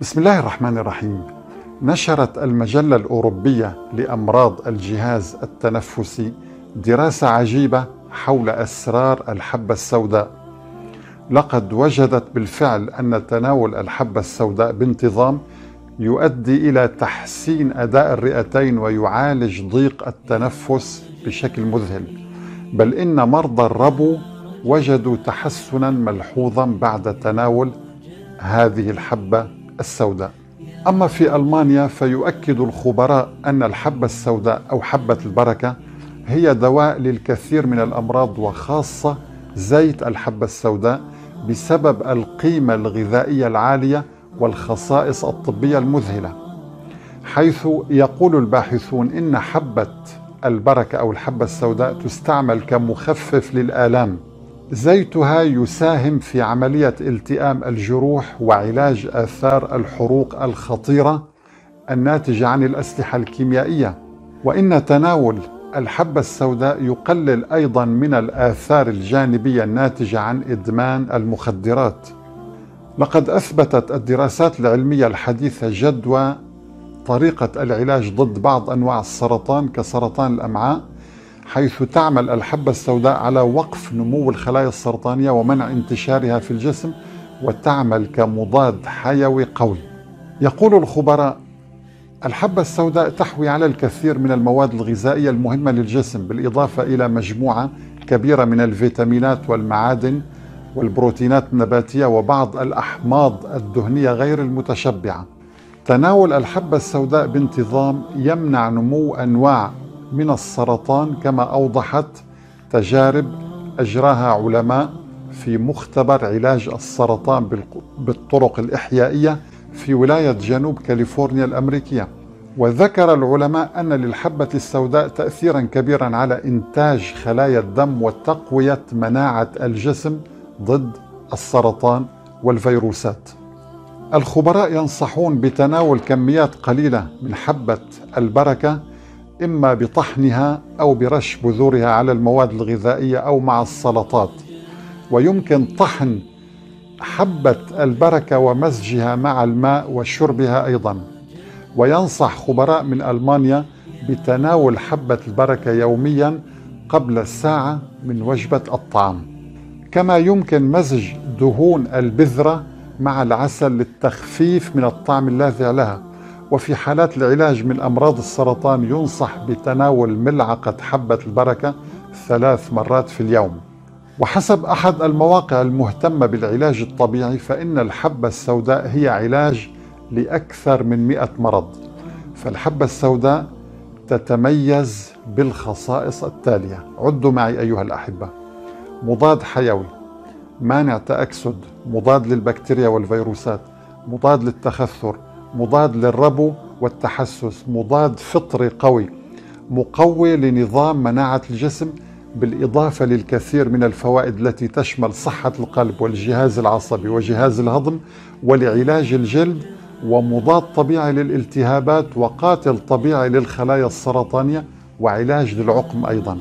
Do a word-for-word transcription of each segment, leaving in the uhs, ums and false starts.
بسم الله الرحمن الرحيم. نشرت المجلة الأوروبية لأمراض الجهاز التنفسي دراسة عجيبة حول أسرار الحبة السوداء. لقد وجدت بالفعل أن تناول الحبة السوداء بانتظام يؤدي إلى تحسين أداء الرئتين ويعالج ضيق التنفس بشكل مذهل، بل إن مرضى الربو وجدوا تحسنا ملحوظا بعد تناول هذه الحبة السوداء. أما في ألمانيا فيؤكد الخبراء أن الحبة السوداء أو حبة البركة هي دواء للكثير من الأمراض، وخاصة زيت الحبة السوداء، بسبب القيمة الغذائية العالية والخصائص الطبية المذهلة، حيث يقول الباحثون إن حبة البركة أو الحبة السوداء تستعمل كمخفف للآلام. زيتها يساهم في عملية التئام الجروح وعلاج آثار الحروق الخطيرة الناتجة عن الأسلحة الكيميائية، وإن تناول الحبة السوداء يقلل أيضا من الآثار الجانبية الناتجة عن إدمان المخدرات. لقد أثبتت الدراسات العلمية الحديثة جدوى طريقة العلاج ضد بعض أنواع السرطان كسرطان الأمعاء، حيث تعمل الحبة السوداء على وقف نمو الخلايا السرطانية ومنع انتشارها في الجسم، وتعمل كمضاد حيوي قوي. يقول الخبراء الحبة السوداء تحوي على الكثير من المواد الغذائية المهمة للجسم، بالإضافة إلى مجموعة كبيرة من الفيتامينات والمعادن والبروتينات النباتية وبعض الأحماض الدهنية غير المتشبعة. تناول الحبة السوداء بانتظام يمنع نمو أنواع من السرطان، كما أوضحت تجارب أجراها علماء في مختبر علاج السرطان بالطرق الإحيائية في ولاية جنوب كاليفورنيا الأمريكية. وذكر العلماء أن للحبة السوداء تأثيرا كبيرا على إنتاج خلايا الدم وتقوية مناعة الجسم ضد السرطان والفيروسات. الخبراء ينصحون بتناول كميات قليلة من حبة البركة، إما بطحنها أو برش بذورها على المواد الغذائية أو مع السلطات. ويمكن طحن حبة البركة ومزجها مع الماء وشربها أيضا. وينصح خبراء من ألمانيا بتناول حبة البركة يوميا قبل ساعة من وجبة الطعام. كما يمكن مزج دهون البذرة مع العسل للتخفيف من الطعم اللاذع لها. وفي حالات العلاج من أمراض السرطان ينصح بتناول ملعقة حبة البركة ثلاث مرات في اليوم. وحسب أحد المواقع المهتمة بالعلاج الطبيعي فإن الحبة السوداء هي علاج لأكثر من مئة مرض. فالحبة السوداء تتميز بالخصائص التالية، عدوا معي أيها الأحبة: مضاد حيوي، مانع تأكسد، مضاد للبكتيريا والفيروسات، مضاد للتخثر، مضاد للربو والتحسس، مضاد فطري قوي، مقوي لنظام مناعة الجسم، بالإضافة للكثير من الفوائد التي تشمل صحة القلب والجهاز العصبي وجهاز الهضم ولعلاج الجلد، ومضاد طبيعي للالتهابات، وقاتل طبيعي للخلايا السرطانية، وعلاج للعقم أيضا.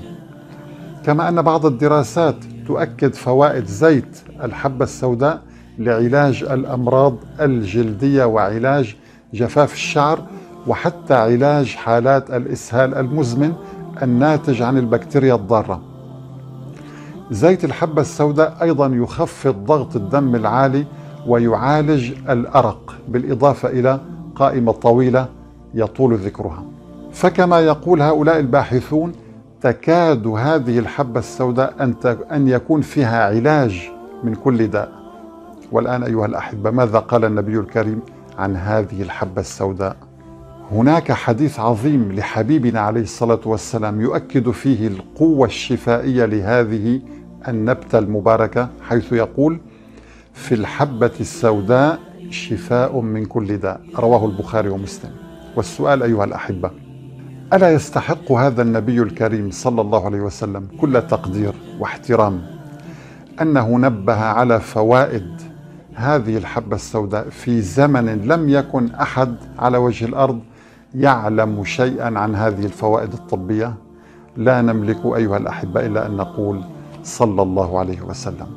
كما أن بعض الدراسات تؤكد فوائد زيت الحبة السوداء لعلاج الأمراض الجلدية وعلاج جفاف الشعر، وحتى علاج حالات الإسهال المزمن الناتج عن البكتيريا الضارة. زيت الحبة السوداء أيضا يخفض ضغط الدم العالي ويعالج الأرق، بالإضافة إلى قائمة طويلة يطول ذكرها. فكما يقول هؤلاء الباحثون تكاد هذه الحبة السوداء أن أن يكون فيها علاج من كل داء. والآن أيها الأحبة، ماذا قال النبي الكريم عن هذه الحبة السوداء؟ هناك حديث عظيم لحبيبنا عليه الصلاة والسلام يؤكد فيه القوة الشفائية لهذه النبتة المباركة، حيث يقول: في الحبة السوداء شفاء من كل داء، رواه البخاري ومسلم. والسؤال أيها الأحبة: ألا يستحق هذا النبي الكريم صلى الله عليه وسلم كل تقدير واحترام أنه نبه على فوائد هذه الحبة السوداء في زمن لم يكن أحد على وجه الأرض يعلم شيئا عن هذه الفوائد الطبية؟ لا نملك أيها الأحبة إلا أن نقول صلى الله عليه وسلم.